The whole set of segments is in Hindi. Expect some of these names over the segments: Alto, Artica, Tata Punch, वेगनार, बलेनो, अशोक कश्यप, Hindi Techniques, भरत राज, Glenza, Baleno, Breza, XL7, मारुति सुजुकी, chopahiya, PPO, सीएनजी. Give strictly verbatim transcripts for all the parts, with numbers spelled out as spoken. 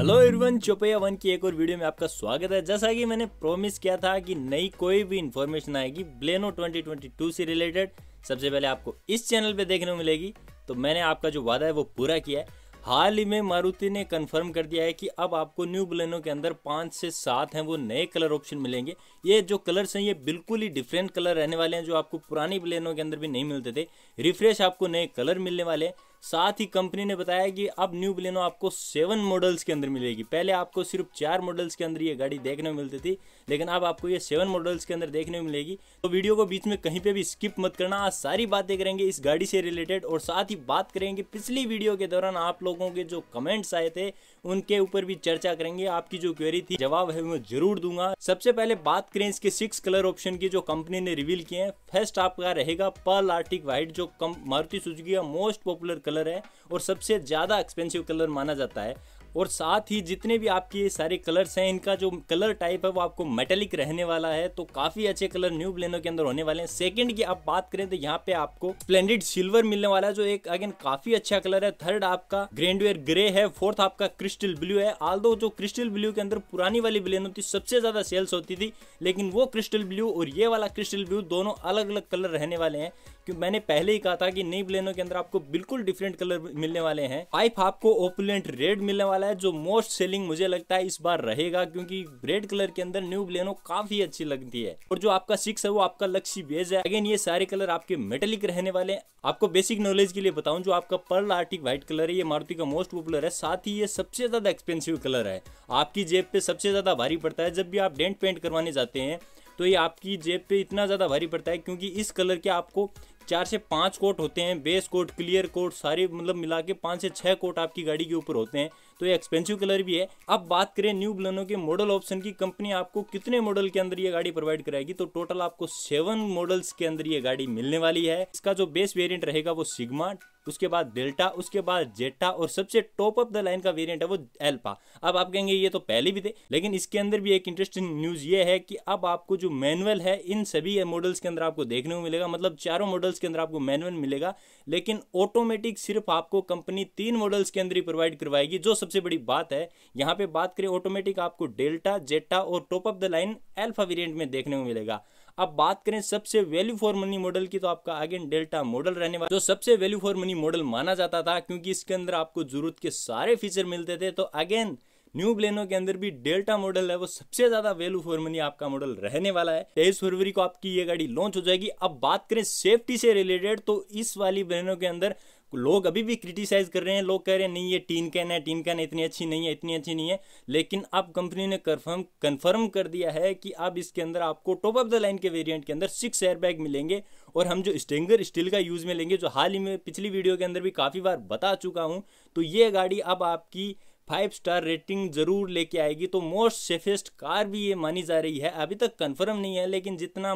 हेलो एवरीवन, चोपैया वन की एक और वीडियो में आपका स्वागत है। जैसा कि मैंने प्रॉमिस किया था कि नई कोई भी इन्फॉर्मेशन आएगी ब्लेनो ट्वेंटी ट्वेंटी टू से रिलेटेड सबसे पहले आपको इस चैनल पे देखने को मिलेगी, तो मैंने आपका जो वादा है वो पूरा किया है। हाल ही में मारुति ने कंफर्म कर दिया है कि अब आपको न्यू ब्लेनो के अंदर पाँच से सात हैं वो नए कलर ऑप्शन मिलेंगे। ये जो कलर्स हैं ये बिल्कुल ही डिफरेंट कलर रहने वाले हैं जो आपको पुरानी ब्लेनो के अंदर भी नहीं मिलते थे। रिफ्रेश आपको नए कलर मिलने वाले हैं। साथ ही कंपनी ने बताया कि अब न्यू बलेनो आपको सेवन मॉडल्स के अंदर मिलेगी। पहले आपको सिर्फ चार मॉडल्स के अंदर ये गाड़ी देखने को मिलती थी, लेकिन अब आपको ये सेवन मॉडल्स के अंदर देखने को मिलेगी। तो वीडियो को बीच में कहीं पे भी स्किप मत करना। आज सारी बातें करेंगे इस गाड़ी से रिलेटेड और साथ ही बात करेंगे पिछली वीडियो के दौरान आप लोगों के जो कमेंट्स आए थे उनके ऊपर भी चर्चा करेंगे। आपकी जो क्वेरी थी जवाब है मैं जरूर दूंगा। सबसे पहले बात करें इसके सिक्स कलर ऑप्शन की जो कंपनी ने रिवील किए हैं। फर्स्ट आपका रहेगा पर्ल आर्टिक व्हाइट जो मारुति सुजुकी का मोस्ट पॉपुलर कलर है और सबसे ज्यादा एक्सपेंसिव कलर माना जाता है। और साथ ही जितने भी आपके सारे कलर्स हैं इनका जो कलर टाइप है वो आपको मेटेलिक रहने वाला है, तो काफ़ी अच्छे कलर न्यू बलेनो के अंदर होने वाले हैं। सेकंड की आप बात करें तो यहाँ पे आपको स्प्लेंडेड सिल्वर मिलने वाला है जो एक अगेन काफ़ी अच्छा कलर है। थर्ड आपका ग्रैंडवेयर ग्रे है। फोर्थ आपका क्रिस्टल ब्लू है। आल्दो जो क्रिस्टल ब्लू के अंदर पुरानी वाली बलेनो थी सबसे ज़्यादा सेल्स होती थी, लेकिन वो क्रिस्टल ब्लू और ये वाला क्रिस्टल ब्लू दोनों अलग अलग कलर रहने वाले हैं। क्योंकि मैंने पहले ही कहा था कि नई बलेनो के अंदर आपको बिल्कुल डिफरेंट कलर मिलने वाले हैं। फाइव आपको ओपुलेंट रेड मिलने वाला है जो मोस्ट सेलिंग मुझे लगता है इस बार रहेगा, क्योंकि रेड कलर के अंदर न्यू बलेनो काफी अच्छी लगती है। और जो आपका सिक्स है वो आपका लक्सी बेज है। अगेन ये सारे कलर आपके मेटेलिक रहने वाले हैं। आपको बेसिक नॉलेज के लिए बताऊं जो आपका पर्ल आर्टिक व्हाइट कलर है ये मारुति का मोस्ट पॉपुलर है। साथ ही ये सबसे ज्यादा एक्सपेंसिव कलर है, आपकी जेब पे सबसे ज्यादा भारी पड़ता है। जब भी आप डेंट पेंट करवाने जाते हैं तो ये आपकी जेब पे इतना ज्यादा भारी पड़ता है, क्योंकि इस कलर के आपको चार से पांच कोट होते हैं, बेस कोट, क्लियर कोट, सारे मतलब मिला के पाँच से छः कोट आपकी गाड़ी के ऊपर होते हैं। तो ये एक्सपेंसिव कलर भी है। अब बात करें न्यू बलेनो के मॉडल ऑप्शन की, कंपनी आपको कितने मॉडल के अंदर ये गाड़ी प्रोवाइड कराएगी, तो टोटल आपको सेवन मॉडल्स के अंदर ये गाड़ी मिलने वाली है। इसका जो बेस वेरिएंट रहेगा वो सिग्मा, उसके बाद डेल्टा, उसके बाद जेटा और सबसे टॉप ऑफ द लाइन का वेरिएंट है वो एल्फा। अब आप कहेंगे ये तो पहले भी थे, लेकिन इसके अंदर भी एक इंटरेस्टिंग न्यूज़ ये है कि अब आपको जो मैनुअल है इन सभी मॉडल्स के अंदर आपको देखने को मिलेगा। मतलब चारों मॉडल्स के अंदर आपको मैनुअल मिलेगा, लेकिन ऑटोमेटिक सिर्फ आपको कंपनी तीन मॉडल्स के अंदर ही प्रोवाइड करवाएगी, जो सबसे बड़ी बात है। यहाँ पे बात करें ऑटोमेटिक आपको डेल्टा, जेटा और top of the line Alpha variant में देखने को मिलेगा। अब बात करें सबसे वैल्यू फॉर मनी मॉडल की, तो आपका अगेन डेल्टा मॉडल रहने वाला जो सबसे वैल्यू फॉर मनी मॉडल माना जाता था, क्योंकि इसके अंदर आपको जरूरत के सारे फीचर मिलते थे। तो अगेन न्यू बलेनो के अंदर भी डेल्टा मॉडल है वो सबसे ज्यादा वैल्यू फॉर मनी आपका मॉडल रहने वाला है। तेईस फरवरी को आपकी ये गाड़ी लॉन्च हो जाएगी। अब बात करें सेफ्टी से रिलेटेड, तो इस वाली बलेनो के अंदर लोग अभी भी क्रिटिसाइज कर रहे हैं। लोग कह रहे हैं नहीं ये टीन कैन है, टीन कैन इतनी अच्छी नहीं है, इतनी अच्छी नहीं है, लेकिन अब कंपनी ने कन्फर्म कन्फर्म कर दिया है कि अब इसके अंदर आपको टॉप ऑफ द लाइन के वेरिएंट के अंदर सिक्स एयरबैग मिलेंगे। और हम जो स्टिंगर स्टील का यूज़ में लेंगे, जो हाल ही में पिछली वीडियो के अंदर भी काफ़ी बार बता चुका हूँ, तो ये गाड़ी अब आपकी फाइव स्टार रेटिंग जरूर लेके आएगी। तो मोस्ट सेफेस्ट कार भी ये मानी जा रही है। अभी तक कंफर्म नहीं है, लेकिन जितना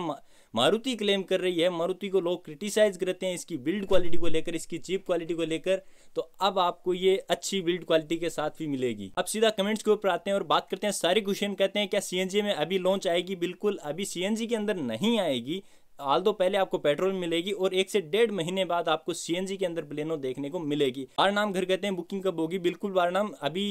मारुति क्लेम कर रही है, मारुति को लोग क्रिटिसाइज करते हैं इसकी बिल्ड क्वालिटी को लेकर, इसकी चीप क्वालिटी को लेकर, तो अब आपको ये अच्छी बिल्ड क्वालिटी के साथ भी मिलेगी। अब सीधा कमेंट्स के ऊपर आते हैं और बात करते हैं। सारे क्वेश्चन कहते हैं क्या सीएनजी में अभी लॉन्च आएगी? बिल्कुल अभी सीएनजी के अंदर नहीं आएगी, आल्दो पहले आपको पेट्रोल मिलेगी और एक से डेढ़ महीने बाद आपको सीएनजी के अंदर बलेनो देखने को मिलेगी। वारनाम घर कहते हैं बुकिंग कब होगी? बिल्कुल वारनाम अभी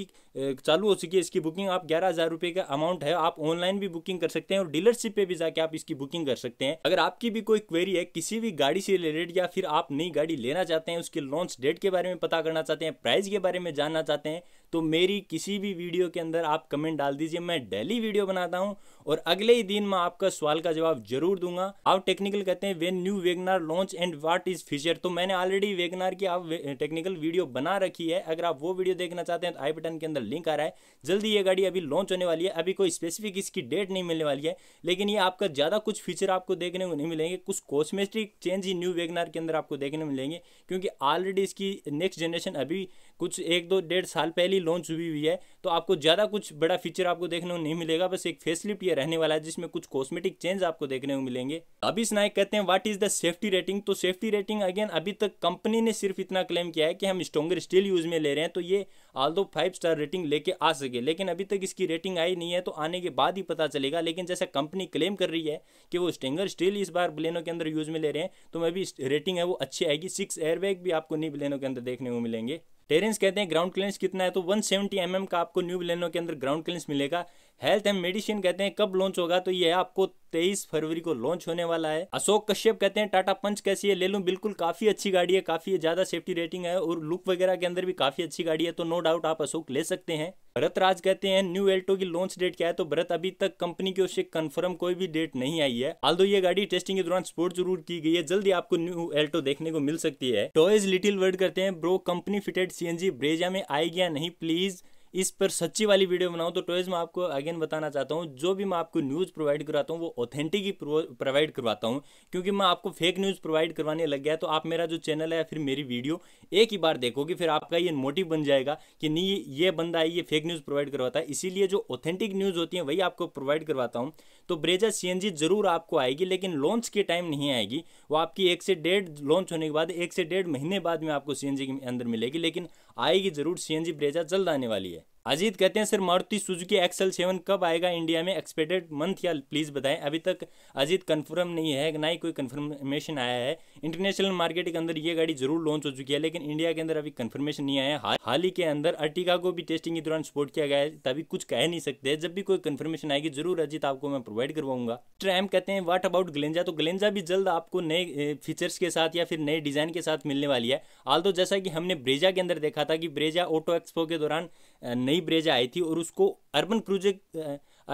चालू हो चुकी है इसकी बुकिंग। आप ग्यारह हज़ार रुपये का अमाउंट है, आप ऑनलाइन भी बुकिंग कर सकते हैं और डीलरशिप पे भी जाके आप इसकी बुकिंग कर सकते हैं। अगर आपकी भी कोई क्वेरी है किसी भी गाड़ी से रिलेटेड, या फिर आप नई गाड़ी लेना चाहते हैं, उसके लॉन्च डेट के बारे में पता करना चाहते हैं, प्राइस के बारे में जानना चाहते हैं, तो मेरी किसी भी वीडियो के अंदर आप कमेंट डाल दीजिए। मैं डेली वीडियो बनाता हूँ और अगले ही दिन मैं आपका सवाल का जवाब जरूर दूंगा। आप टेक्निकल कहते हैं when new वेगनार launch and what is feature, तो मैंने ऑलरेडी वेगनार की आप टेक्निकल वीडियो बना रखी है। अगर आप वो वीडियो देखना चाहते हैं तो आई बटन के अंदर लिंक आ रहा है। जल्दी ये गाड़ी अभी लॉन्च होने वाली है, अभी कोई स्पेसिफिक इसकी डेट नहीं मिलने वाली है, लेकिन ये आपका ज़्यादा कुछ फीचर आपको देखने को नहीं मिलेंगे। कुछ कॉस्मेटिक चेंज ही न्यू वेगनार के अंदर आपको देखने को मिलेंगे, क्योंकि ऑलरेडी इसकी नेक्स्ट जनरेशन अभी कुछ एक दो डेढ़ साल पहले लॉन्च हुई हुई है, तो आपको ज़्यादा कुछ बड़ा फीचर आपको देखने को नहीं मिलेगा। बस एक फेसलिफ्ट ये रहने वाला है जिसमें कुछ कॉस्मेटिक चेंज आपको देखने को मिलेंगे। अभी स्नाइक कहते हैं what is the safety rating, तो सेफ्टी रेटिंग अगेन अभी तक कंपनी ने सिर्फ इतना क्लेम किया है कि हम स्ट्रॉन्गर स्टील यूज में ले रहे हैं, तो ये ऑल्दो फाइव स्टार रेटिंग लेके आ सके, लेकिन अभी तक इसकी रेटिंग आई नहीं है, तो आने के बाद ही पता चलेगा। लेकिन जैसा कंपनी क्लेम कर रही है कि वो स्ट्रॉन्गर स्टील इस बार बलेनो के अंदर यूज में ले रहे हैं, तो मैं भी रेटिंग है वो अच्छी आएगी। सिक्स एयरबैग भी आपको नई बलेनो के अंदर देखने को मिलेंगे। पेरेंट्स कहते हैं ग्राउंड क्लियरेंस कितना है, तो वन सेवेंटी एम एम का आपको न्यू बलेनो के अंदर ग्राउंड क्लियरेंस मिलेगा। हेल्थ एंड मेडिसिन कहते हैं कब लॉन्च होगा, तो ये आपको तेईस फरवरी को लॉन्च होने वाला है। अशोक कश्यप कहते हैं टाटा पंच कैसी है, ले लूं? बिल्कुल काफी अच्छी गाड़ी है, काफी ज्यादा सेफ्टी रेटिंग है और लुक वगैरह के अंदर भी काफी अच्छी गाड़ी है, तो नो डाउट आप अशोक ले सकते हैं। भरत राज कहते हैं न्यू एल्टो की लॉन्च डेट क्या है, तो भरत अभी तक कंपनी की ओर से कंफर्म कोई भी डेट नहीं आई है, ऑल्दो ये गाड़ी टेस्टिंग के दौरान स्पोर्ट जरूर की गई है, जल्दी आपको न्यू एल्टो देखने को मिल सकती है। टॉयज लिटिल वर्ड करते हैं bro company fitted सीएनजी Brezza में आएगी या नहीं, प्लीज इस पर सच्ची वाली वीडियो बनाऊं। तो टॉयज में आपको अगेन बताना चाहता हूं, जो भी मैं आपको न्यूज़ प्रोवाइड करवाता हूं वो ऑथेंटिक ही प्रोवाइड करवाता हूं, क्योंकि मैं आपको फेक न्यूज़ प्रोवाइड करवाने लग गया तो आप मेरा जो चैनल है या फिर मेरी वीडियो एक ही बार देखोगे, फिर आपका ये मोटिव बन जाएगा कि नहीं ये बंदा है ये फेक न्यूज़ प्रोवाइड करवाता है, इसीलिए जो ऑथेंटिक न्यूज़ होती है वही आपको प्रोवाइड करवाता हूँ। तो ब्रेजा सी एन जी जरूर आपको आएगी, लेकिन लॉन्च के टाइम नहीं आएगी, वो आपकी एक से डेढ़ लॉन्च होने के बाद एक से डेढ़ महीने बाद में आपको सी एन जी के अंदर मिलेगी, लेकिन आएगी जरूर सी एन जी ब्रेजा जल्द आने वाली है। अजीत कहते हैं sir मारुति सुजुकी X L seven कब आएगा इंडिया में, एक्सपेक्टेड मंथ या प्लीज़ बताएं। अभी तक अजीत कंफर्म नहीं है, ना ही कोई कंफर्मेशन आया है। इंटरनेशनल मार्केट के अंदर ये गाड़ी जरूर लॉन्च हो चुकी है, लेकिन इंडिया के अंदर अभी कंफर्मेशन नहीं आया है। हाल ही के अंदर अर्टिका को भी टेस्टिंग के दौरान स्पॉट किया गया है, तभी कुछ कह नहीं सकते। जब भी कोई कंफर्मेशन आएगी जरूर अजीत आपको मैं प्रोवाइड करवाऊंगा। ट्रैम कहते हैं व्हाट अबाउट ग्लेंजा, तो ग्लेंजा भी जल्द आपको नए फीचर्स के साथ या फिर नए डिजाइन के साथ मिलने वाली है। ऑल्दो जैसा कि हमने ब्रेजा के अंदर देखा था कि ब्रेजा ऑटो एक्सपो के दौरान नई ब्रेजा आई थी और उसको अर्बन क्रूजर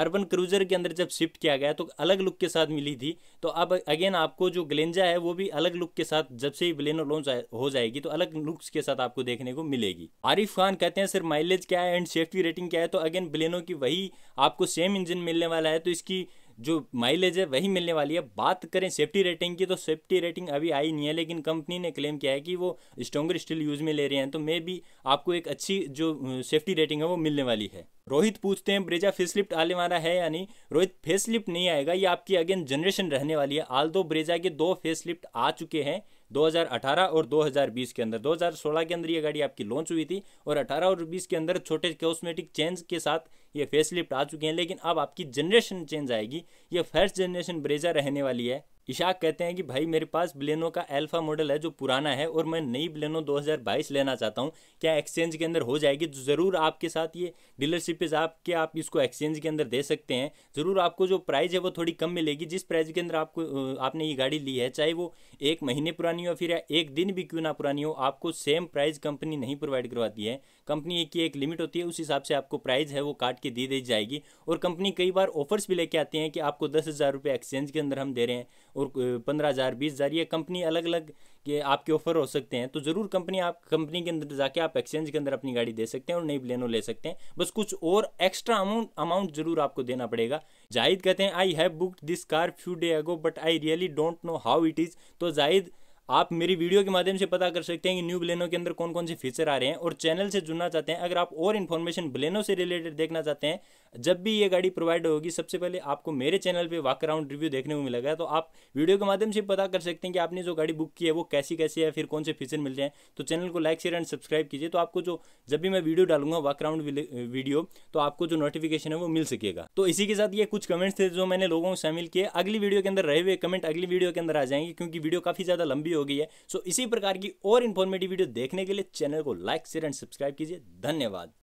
अर्बन क्रूजर के अंदर जब शिफ्ट किया गया तो अलग लुक के साथ मिली थी। तो अब अगेन आपको जो ग्लेंजा है वो भी अलग लुक के साथ, जब से ही बलेनो लॉन्च हो जाएगी तो अलग लुक्स के साथ आपको देखने को मिलेगी। आरिफ खान कहते हैं सर माइलेज क्या है एंड सेफ्टी रेटिंग क्या है, तो अगेन बलेनो की वही आपको सेम इंजन मिलने वाला है, तो इसकी जो माइलेज है वही मिलने वाली है। बात करें सेफ्टी रेटिंग की, तो सेफ्टी रेटिंग अभी आई नहीं है, लेकिन कंपनी ने क्लेम किया है कि वो स्ट्रॉन्गर स्टील यूज़ में ले रहे हैं, तो मे बी आपको एक अच्छी जो सेफ्टी रेटिंग है वो मिलने वाली है। रोहित पूछते हैं ब्रेजा फेसलिफ्ट आने वाला है या नहीं, रोहित फेसलिफ्ट नहीं आएगा, ये आपकी अगेन जनरेशन रहने वाली है। ऑल्दो ब्रेजा के दो फेसलिफ्ट आ चुके हैं दो हज़ार अठारह और दो हज़ार बीस के अंदर। दो हज़ार सोलह के अंदर ये गाड़ी आपकी लॉन्च हुई थी और अठारह और बीस के अंदर छोटे कॉस्मेटिक चेंज के साथ ये फेसलिफ्ट आ चुके हैं, लेकिन अब आपकी जनरेशन चेंज आएगी, ये फर्स्ट जनरेशन ब्रेजा रहने वाली है। इशाक कहते हैं कि भाई मेरे पास बलेनो का अल्फा मॉडल है जो पुराना है और मैं नई बलेनो दो हज़ार बाईस लेना चाहता हूं, क्या एक्सचेंज के अंदर हो जाएगी? तो ज़रूर आपके साथ ये डीलरशिप पे जाके आप इसको एक्सचेंज के अंदर दे सकते हैं। ज़रूर आपको जो प्राइस है वो थोड़ी कम मिलेगी, जिस प्राइस के अंदर आपको आपने ये गाड़ी ली है, चाहे वो एक महीने पुरानी हो फिर या एक दिन भी क्यों ना पुरानी हो, आपको सेम प्राइस कंपनी नहीं प्रोवाइड करवाती है। कंपनी की एक लिमिट होती है, उस हिसाब से आपको प्राइस है वो काट के दे दी जाएगी। और कंपनी कई बार ऑफर्स भी लेके आती है कि आपको दस हज़ार रुपये एक्सचेंज के अंदर हम दे रहे हैं और पंद्रह हज़ार, बीस हज़ार, ये कंपनी अलग अलग के आपके ऑफर हो सकते हैं। तो ज़रूर कंपनी आप कंपनी के अंदर जाके आप एक्सचेंज के अंदर अपनी गाड़ी दे सकते हैं और नई बलेनो ले सकते हैं, बस कुछ और एक्स्ट्रा अमाउंट अमाउंट ज़रूर आपको देना पड़ेगा। जाहिद कहते हैं I have booked this car few day ago but I really don't know how it is. तो जाहिद आप मेरी वीडियो के माध्यम से पता कर सकते हैं कि न्यू बलेनो के अंदर कौन कौन से फीचर आ रहे हैं, और चैनल से जुड़ना चाहते हैं, अगर आप और इन्फॉर्मेशन बलेनो से रिलेटेड देखना चाहते हैं, जब भी ये गाड़ी प्रोवाइड होगी सबसे पहले आपको मेरे चैनल पे वॉक अराउंड रिव्यू देखने को मिलेगा। तो आप वीडियो के माध्यम से पता कर सकते हैं कि आपने जो गाड़ी बुक की है वो कैसी कैसी है, फिर कौन से फीचर मिल रहे हैं। तो चैनल को लाइक शेयर एंड सब्सक्राइब कीजिए, तो आपको जो जब भी मैं वीडियो डालूंगा वॉक अराउंड वीडियो तो आपको जो नोटिफिकेशन है वो मिल सकेगा। तो इसी के साथ ये कुछ कमेंट्स थे जो मैंने लोगों को शामिल किए, अगली वीडियो के अंदर रहे हुए कमेंट अगली वीडियो के अंदर आ जाएंगे, क्योंकि वीडियो काफ़ी ज़्यादा लंबी हो गई है। सो इसी प्रकार की और इन्फॉर्मेटिव वीडियो देखने के लिए चैनल को लाइक शेयर एंड सब्सक्राइब कीजिए। धन्यवाद।